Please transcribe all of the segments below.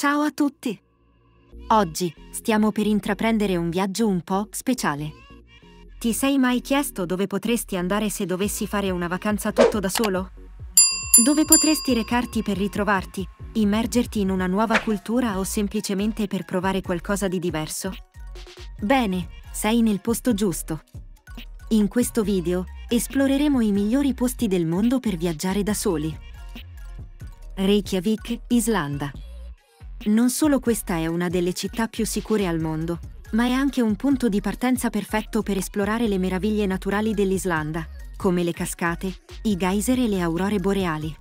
Ciao a tutti! Oggi stiamo per intraprendere un viaggio un po' speciale. Ti sei mai chiesto dove potresti andare se dovessi fare una vacanza tutto da solo? Dove potresti recarti per ritrovarti, immergerti in una nuova cultura o semplicemente per provare qualcosa di diverso? Bene, sei nel posto giusto. In questo video esploreremo i migliori posti del mondo per viaggiare da soli. Reykjavik, Islanda. Non solo questa è una delle città più sicure al mondo, ma è anche un punto di partenza perfetto per esplorare le meraviglie naturali dell'Islanda, come le cascate, i geyser e le aurore boreali.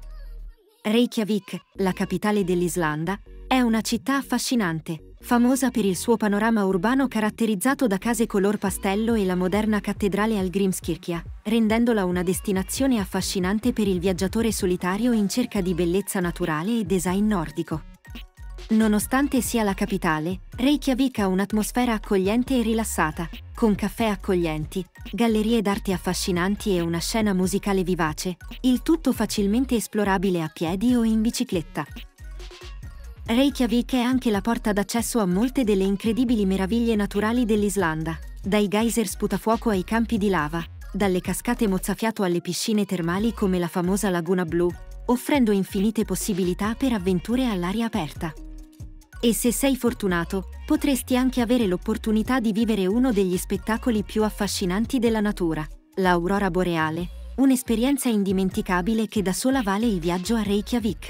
Reykjavik, la capitale dell'Islanda, è una città affascinante, famosa per il suo panorama urbano caratterizzato da case color pastello e la moderna cattedrale Hallgrímskirkja, rendendola una destinazione affascinante per il viaggiatore solitario in cerca di bellezza naturale e design nordico. Nonostante sia la capitale, Reykjavik ha un'atmosfera accogliente e rilassata, con caffè accoglienti, gallerie d'arte affascinanti e una scena musicale vivace, il tutto facilmente esplorabile a piedi o in bicicletta. Reykjavik è anche la porta d'accesso a molte delle incredibili meraviglie naturali dell'Islanda, dai geyser sputafuoco ai campi di lava, dalle cascate mozzafiato alle piscine termali come la famosa Laguna Blu, offrendo infinite possibilità per avventure all'aria aperta. E se sei fortunato, potresti anche avere l'opportunità di vivere uno degli spettacoli più affascinanti della natura, l'aurora boreale, un'esperienza indimenticabile che da sola vale il viaggio a Reykjavik.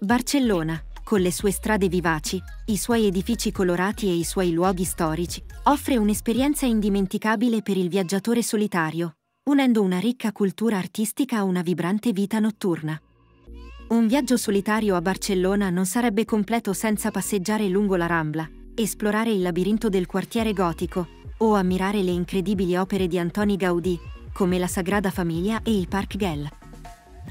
Barcellona, con le sue strade vivaci, i suoi edifici colorati e i suoi luoghi storici, offre un'esperienza indimenticabile per il viaggiatore solitario, unendo una ricca cultura artistica a una vibrante vita notturna. Un viaggio solitario a Barcellona non sarebbe completo senza passeggiare lungo la Rambla, esplorare il labirinto del quartiere gotico, o ammirare le incredibili opere di Antoni Gaudí, come la Sagrada Família e il Park Güell.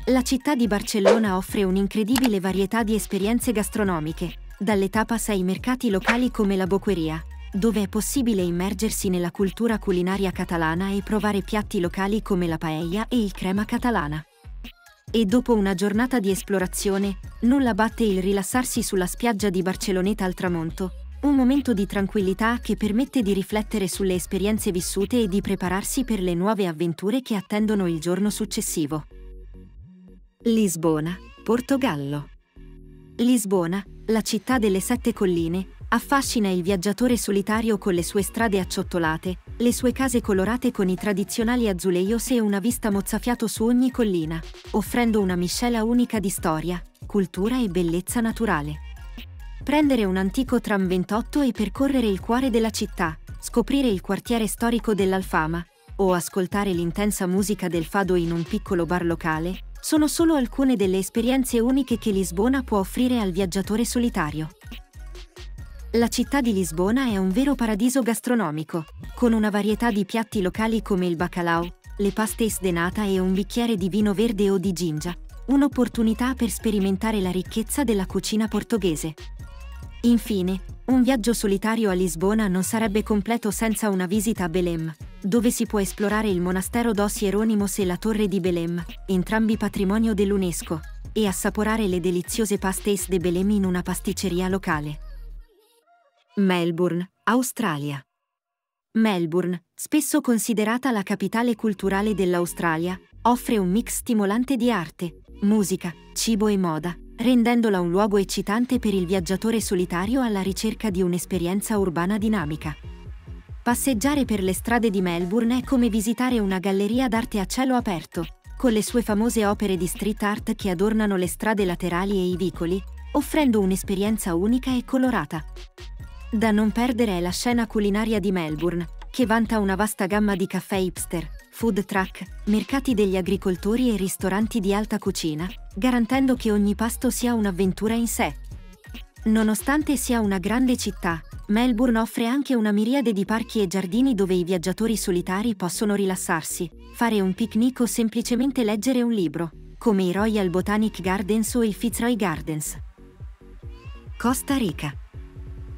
La città di Barcellona offre un'incredibile varietà di esperienze gastronomiche, dalle tapas ai mercati locali come la Boqueria, dove è possibile immergersi nella cultura culinaria catalana e provare piatti locali come la paella e il crema catalana. E dopo una giornata di esplorazione, nulla batte il rilassarsi sulla spiaggia di Barceloneta al tramonto, un momento di tranquillità che permette di riflettere sulle esperienze vissute e di prepararsi per le nuove avventure che attendono il giorno successivo. Lisbona, Portogallo. Lisbona, la città delle 7 colline, affascina il viaggiatore solitario con le sue strade acciottolate, le sue case colorate con i tradizionali azulejos e una vista mozzafiato su ogni collina, offrendo una miscela unica di storia, cultura e bellezza naturale. Prendere un antico tram 28 e percorrere il cuore della città, scoprire il quartiere storico dell'Alfama, o ascoltare l'intensa musica del Fado in un piccolo bar locale, sono solo alcune delle esperienze uniche che Lisbona può offrire al viaggiatore solitario. La città di Lisbona è un vero paradiso gastronomico, con una varietà di piatti locali come il bacalhau, le pastéis de nata e un bicchiere di vino verde o di gingia, un'opportunità per sperimentare la ricchezza della cucina portoghese. Infine, un viaggio solitario a Lisbona non sarebbe completo senza una visita a Belém, dove si può esplorare il Monastero dos Jerónimos e la Torre di Belém, entrambi patrimonio dell'UNESCO, e assaporare le deliziose pastéis de Belém in una pasticceria locale. Melbourne, Australia. Melbourne, spesso considerata la capitale culturale dell'Australia, offre un mix stimolante di arte, musica, cibo e moda, rendendola un luogo eccitante per il viaggiatore solitario alla ricerca di un'esperienza urbana dinamica. Passeggiare per le strade di Melbourne è come visitare una galleria d'arte a cielo aperto, con le sue famose opere di street art che adornano le strade laterali e i vicoli, offrendo un'esperienza unica e colorata. Da non perdere è la scena culinaria di Melbourne, che vanta una vasta gamma di caffè hipster, food truck, mercati degli agricoltori e ristoranti di alta cucina, garantendo che ogni pasto sia un'avventura in sé. Nonostante sia una grande città, Melbourne offre anche una miriade di parchi e giardini dove i viaggiatori solitari possono rilassarsi, fare un picnic o semplicemente leggere un libro, come i Royal Botanic Gardens o il Fitzroy Gardens. Costa Rica.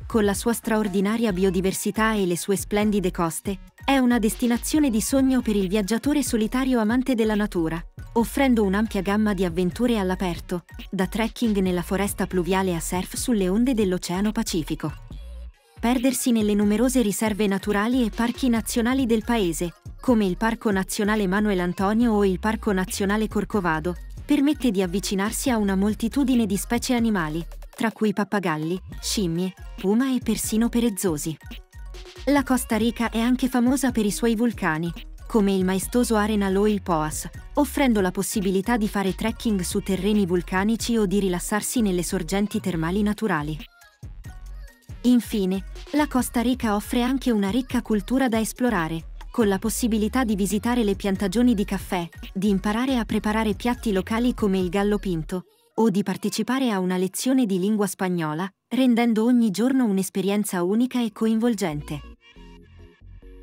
Con la sua straordinaria biodiversità e le sue splendide coste, è una destinazione di sogno per il viaggiatore solitario amante della natura, offrendo un'ampia gamma di avventure all'aperto, da trekking nella foresta pluviale a surf sulle onde dell'Oceano Pacifico. Perdersi nelle numerose riserve naturali e parchi nazionali del paese, come il Parco Nazionale Manuel Antonio o il Parco Nazionale Corcovado, permette di avvicinarsi a una moltitudine di specie animali, tra cui pappagalli, scimmie, puma e persino perezzosi. La Costa Rica è anche famosa per i suoi vulcani, come il maestoso Arenal o il Poas, offrendo la possibilità di fare trekking su terreni vulcanici o di rilassarsi nelle sorgenti termali naturali. Infine, la Costa Rica offre anche una ricca cultura da esplorare, con la possibilità di visitare le piantagioni di caffè, di imparare a preparare piatti locali come il gallo pinto, o di partecipare a una lezione di lingua spagnola, rendendo ogni giorno un'esperienza unica e coinvolgente.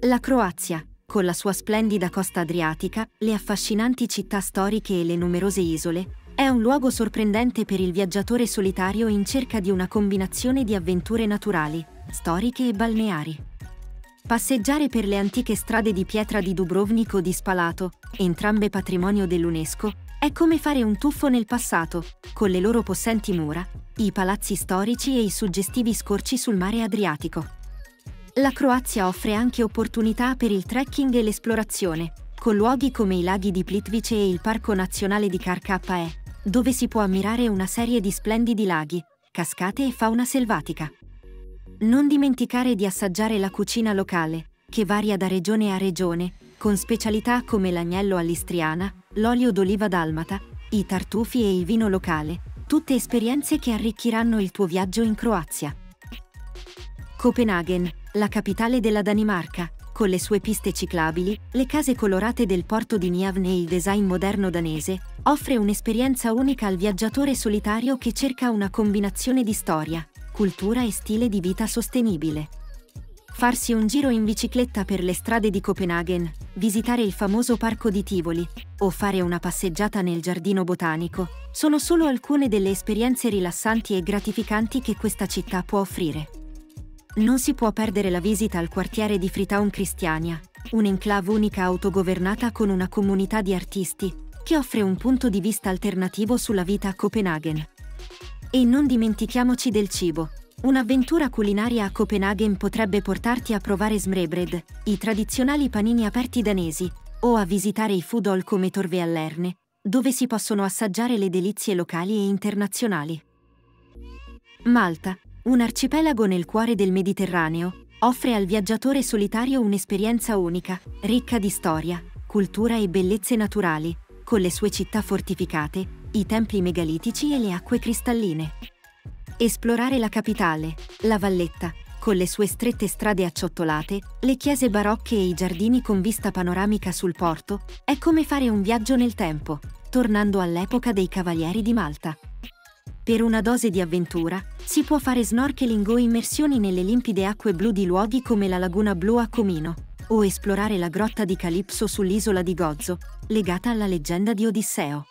La Croazia, con la sua splendida costa adriatica, le affascinanti città storiche e le numerose isole, è un luogo sorprendente per il viaggiatore solitario in cerca di una combinazione di avventure naturali, storiche e balneari. Passeggiare per le antiche strade di pietra di Dubrovnik o di Spalato, entrambe patrimonio dell'UNESCO, è come fare un tuffo nel passato, con le loro possenti mura, i palazzi storici e i suggestivi scorci sul mare Adriatico. La Croazia offre anche opportunità per il trekking e l'esplorazione, con luoghi come i laghi di Plitvice e il Parco Nazionale di Krke, dove si può ammirare una serie di splendidi laghi, cascate e fauna selvatica. Non dimenticare di assaggiare la cucina locale, che varia da regione a regione, con specialità come l'agnello all'istriana, l'olio d'oliva dalmata, i tartufi e il vino locale, tutte esperienze che arricchiranno il tuo viaggio in Croazia. Copenhagen, la capitale della Danimarca, con le sue piste ciclabili, le case colorate del porto di Njavn e il design moderno danese, offre un'esperienza unica al viaggiatore solitario che cerca una combinazione di storia, cultura e stile di vita sostenibile. Farsi un giro in bicicletta per le strade di Copenaghen, visitare il famoso parco di Tivoli, o fare una passeggiata nel giardino botanico, sono solo alcune delle esperienze rilassanti e gratificanti che questa città può offrire. Non si può perdere la visita al quartiere di Freetown Christiania, un'enclave unica autogovernata con una comunità di artisti, che offre un punto di vista alternativo sulla vita a Copenaghen. E non dimentichiamoci del cibo. Un'avventura culinaria a Copenaghen potrebbe portarti a provare smørrebrød, i tradizionali panini aperti danesi, o a visitare i food hall come Torve all'Erne, dove si possono assaggiare le delizie locali e internazionali. Malta, un arcipelago nel cuore del Mediterraneo, offre al viaggiatore solitario un'esperienza unica, ricca di storia, cultura e bellezze naturali, con le sue città fortificate, i templi megalitici e le acque cristalline. Esplorare la capitale, la Valletta, con le sue strette strade acciottolate, le chiese barocche e i giardini con vista panoramica sul porto, è come fare un viaggio nel tempo, tornando all'epoca dei Cavalieri di Malta. Per una dose di avventura, si può fare snorkeling o immersioni nelle limpide acque blu di luoghi come la Laguna Blu a Comino, o esplorare la grotta di Calipso sull'isola di Gozo, legata alla leggenda di Odisseo.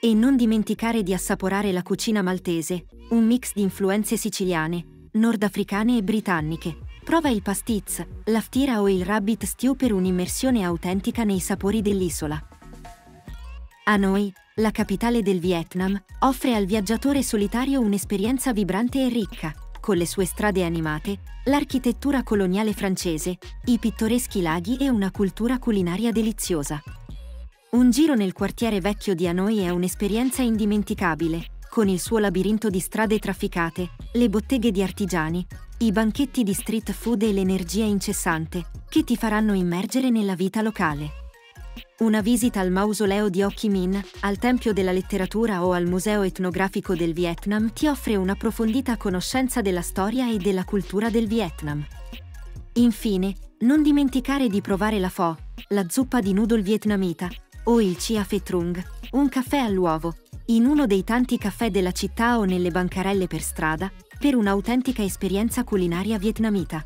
E non dimenticare di assaporare la cucina maltese, un mix di influenze siciliane, nordafricane e britanniche. Prova il pastiz, la ftira o il rabbit stew per un'immersione autentica nei sapori dell'isola. Hanoi, la capitale del Vietnam, offre al viaggiatore solitario un'esperienza vibrante e ricca, con le sue strade animate, l'architettura coloniale francese, i pittoreschi laghi e una cultura culinaria deliziosa. Un giro nel quartiere vecchio di Hanoi è un'esperienza indimenticabile, con il suo labirinto di strade trafficate, le botteghe di artigiani, i banchetti di street food e l'energia incessante, che ti faranno immergere nella vita locale. Una visita al mausoleo di Ho Chi Minh, al Tempio della Letteratura o al Museo Etnografico del Vietnam ti offre un'approfondita conoscenza della storia e della cultura del Vietnam. Infine, non dimenticare di provare la pho, la zuppa di noodle vietnamita, o il Chia Phe Trung, un caffè all'uovo, in uno dei tanti caffè della città o nelle bancarelle per strada, per un'autentica esperienza culinaria vietnamita.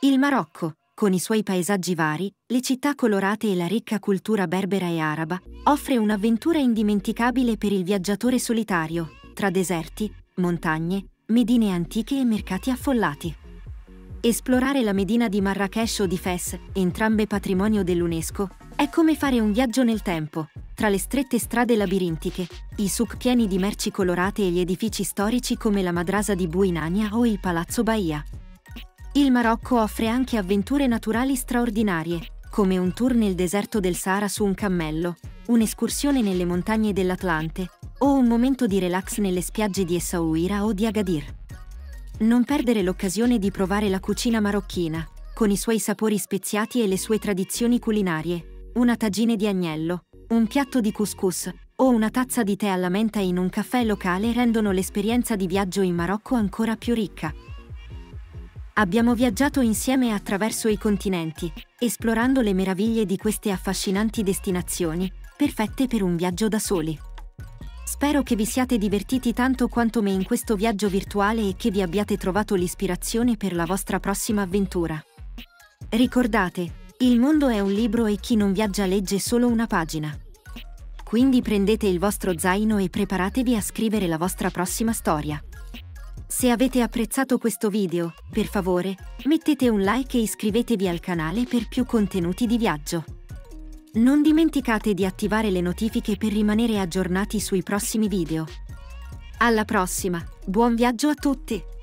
Il Marocco, con i suoi paesaggi vari, le città colorate e la ricca cultura berbera e araba, offre un'avventura indimenticabile per il viaggiatore solitario, tra deserti, montagne, medine antiche e mercati affollati. Esplorare la medina di Marrakech o di Fes, entrambe patrimonio dell'UNESCO, È come fare un viaggio nel tempo, tra le strette strade labirintiche, i souk pieni di merci colorate e gli edifici storici come la madrasa di Buinania o il Palazzo Bahia. Il Marocco offre anche avventure naturali straordinarie, come un tour nel deserto del Sahara su un cammello, un'escursione nelle montagne dell'Atlante, o un momento di relax nelle spiagge di Essaouira o di Agadir. Non perdere l'occasione di provare la cucina marocchina, con i suoi sapori speziati e le sue tradizioni culinarie, una tagine di agnello, un piatto di couscous, o una tazza di tè alla menta in un caffè locale rendono l'esperienza di viaggio in Marocco ancora più ricca. Abbiamo viaggiato insieme attraverso i continenti, esplorando le meraviglie di queste affascinanti destinazioni, perfette per un viaggio da soli. Spero che vi siate divertiti tanto quanto me in questo viaggio virtuale e che vi abbiate trovato l'ispirazione per la vostra prossima avventura. Ricordate, il mondo è un libro e chi non viaggia legge solo una pagina. Quindi prendete il vostro zaino e preparatevi a scrivere la vostra prossima storia. Se avete apprezzato questo video, per favore, mettete un like e iscrivetevi al canale per più contenuti di viaggio. Non dimenticate di attivare le notifiche per rimanere aggiornati sui prossimi video. Alla prossima, buon viaggio a tutti!